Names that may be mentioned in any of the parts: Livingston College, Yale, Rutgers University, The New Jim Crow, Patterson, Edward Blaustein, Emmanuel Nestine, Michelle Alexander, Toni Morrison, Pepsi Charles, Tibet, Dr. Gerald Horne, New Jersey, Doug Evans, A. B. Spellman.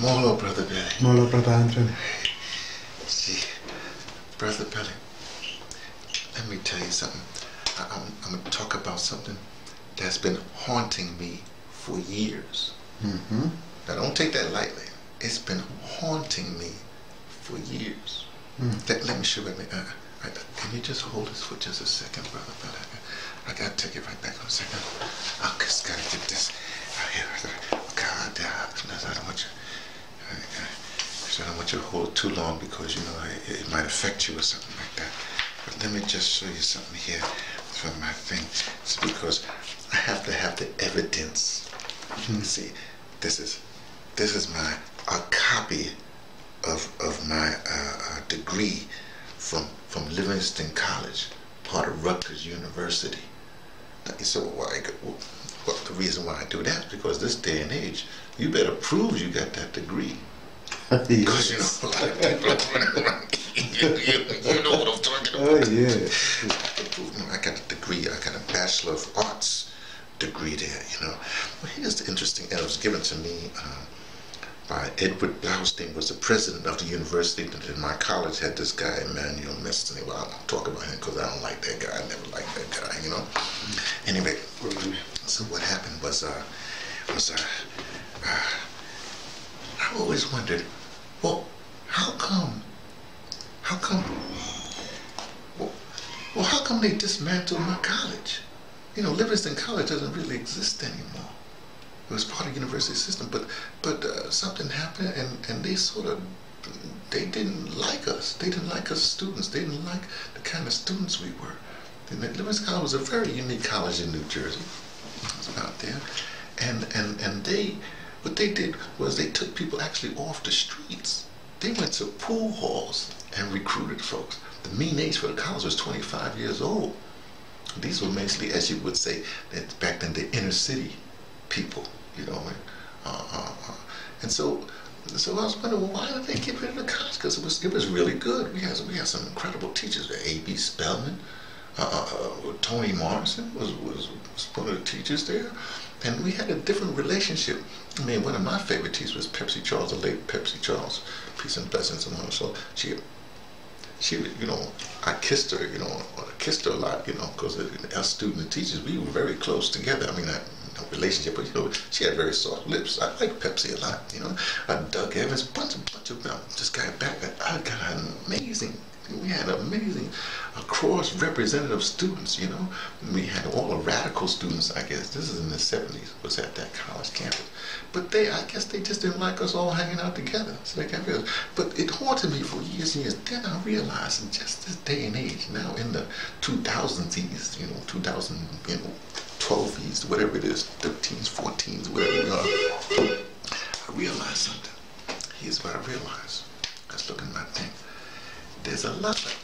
Molo, Brother Billy. Molo, Brother Anthony. See, Brother Billy, let me tell you something. I'm going to talk about something that's been haunting me for years. Mm-hmm. Now, don't take that lightly. It's been haunting me for years. Mm. Let me show you. Can you just hold this for just a second, Brother Billy? I got to take it right back for a second. I just got to get this out here. God damn, I don't want you. I don't want you to hold too long because, you know, it might affect you or something like that. But let me just show you something here from my thing. It's because I have to have the evidence. Mm-hmm. See, this is my, a copy of my degree from Livingston College, part of Rutgers University. So well, the reason why I do that is because this day and age, you better prove you got that degree. Because yes. You know, a lot of people are running around. You know what I'm talking about. Oh, yeah. I got a degree. I got a Bachelor of Arts degree there, you know. Well, here's the interesting, and it was given to me by Edward Blaustein, was the president of the university. In my college had this guy, Emmanuel Nestine. Well, I won't talk about him because I don't like that guy. I never liked that guy, you know. Anyway, so what happened was I always wondered, well, how come they dismantled my college? You know, Livingston College doesn't really exist anymore. It was part of the university system, but something happened, and they sort of, they didn't like us. They didn't like us students. They didn't like the kind of students we were. Livingston College was a very unique college in New Jersey. It was about there, and they. What they did was they took people actually off the streets. They went to pool halls and recruited folks. The mean age for the college was 25 years old. These were mostly, as you would say, back then, the inner city people, you know. And so I was wondering, well, why did they get rid of the college? Because it was really good. We had some incredible teachers. A. B. Spellman, Toni Morrison was one of the teachers there. And we had a different relationship. I mean, one of my favorite teachers was Pepsi Charles, the late Pepsi Charles, peace and blessings among us. So she, you know, I kissed her a lot, you know, because our student and teachers, we were very close together. I mean, no relationship, but, you know, she had very soft lips. I like Pepsi a lot, you know. Doug Evans, bunch of this guy back, I got an amazing. We had amazing cross-representative students, you know. We had all the radical students, I guess. This is in the 70s, was at that college campus. But they, I guess they just didn't like us all hanging out together. So they got rid of us. But it haunted me for years and years. Then I realized in just this day and age, now in the 2000s, you know, 2012s, whatever it is, 13s, 14s, whatever it is, I realized something. Here's what I realized. Let's look at my thing. There's a lot of,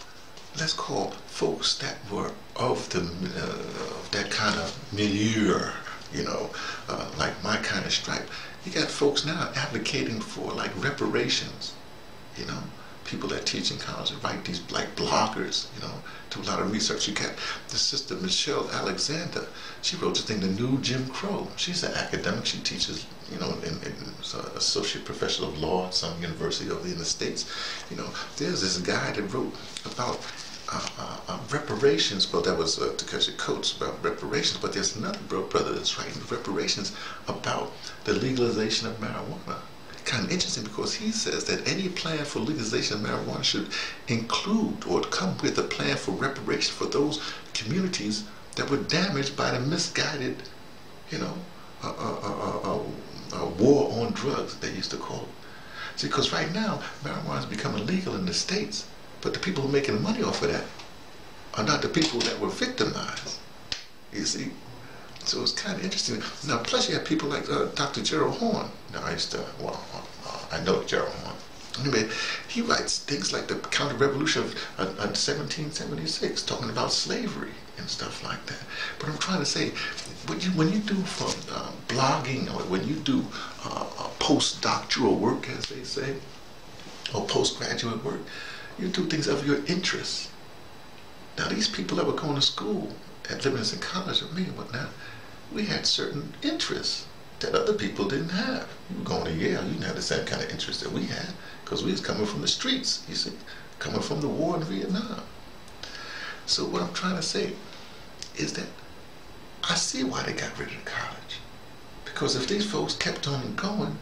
let's call folks that were of the of that kind of milieu, you know, like my kind of stripe. You got folks now advocating for like reparations, you know, people that teach in college and write these like bloggers, you know, do a lot of research. You got the sister Michelle Alexander. She wrote the thing, The New Jim Crow. She's an academic. She teaches, you know, in associate professor of law at some university over in the States. You know, there's this guy that wrote about reparations, well, that was Dr. Coates about reparations, but there's another brother that's writing reparations about the legalization of marijuana. Kind of interesting because he says that any plan for legalization of marijuana should include or come with a plan for reparation for those communities that were damaged by the misguided, you know, war on drugs, they used to call it. See, because right now, marijuana is becoming legal in the States, but the people who are making money off of that are not the people that were victimized, you see. So it's kind of interesting. Now, plus you have people like Dr. Gerald Horne. Now, I know Gerald Horne. Anyway, he writes things like the counter-revolution of 1776, talking about slavery and stuff like that. But I'm trying to say, when you do from blogging, or when you do postdoctoral work, as they say, or postgraduate work, you do things of your interests. Now, these people that were going to school at Livingston College with me and whatnot, we had certain interests that other people didn't have. You were going to Yale, you didn't have the same kind of interest that we had, because we was coming from the streets, you see, coming from the war in Vietnam. So what I'm trying to say is that I see why they got rid of the college. Because if these folks kept on going,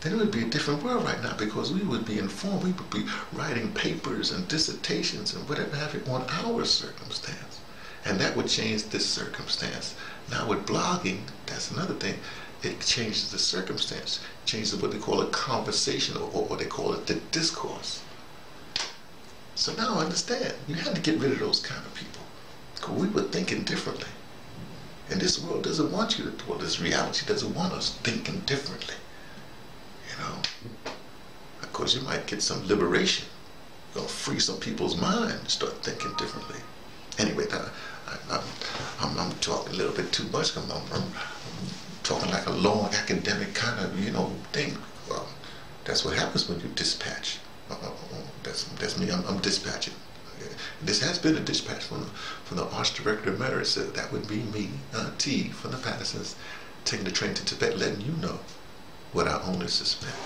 then it would be a different world right now, because we would be informed, we would be writing papers and dissertations and whatever have you on our circumstance. And that would change this circumstance. Now with blogging, that's another thing, it changes the circumstance, changes what they call a conversation, or what they call it the discourse. So now I understand, you had to get rid of those kind of people, because we were thinking differently. And this world doesn't want you to, well, this reality doesn't want us thinking differently. You know, of course you might get some liberation, you're gonna free some people's mind, start thinking differently. Anyway, I'm talking a little bit too much, I'm talking like a long academic kind of, you know, thing. Well, that's what happens when you dispatch. That's me, I'm dispatching. This has been a dispatch from the Arts Director of Murder. So that would be me, T, from the Pattersons, taking the train to Tibet, letting you know what I only suspect.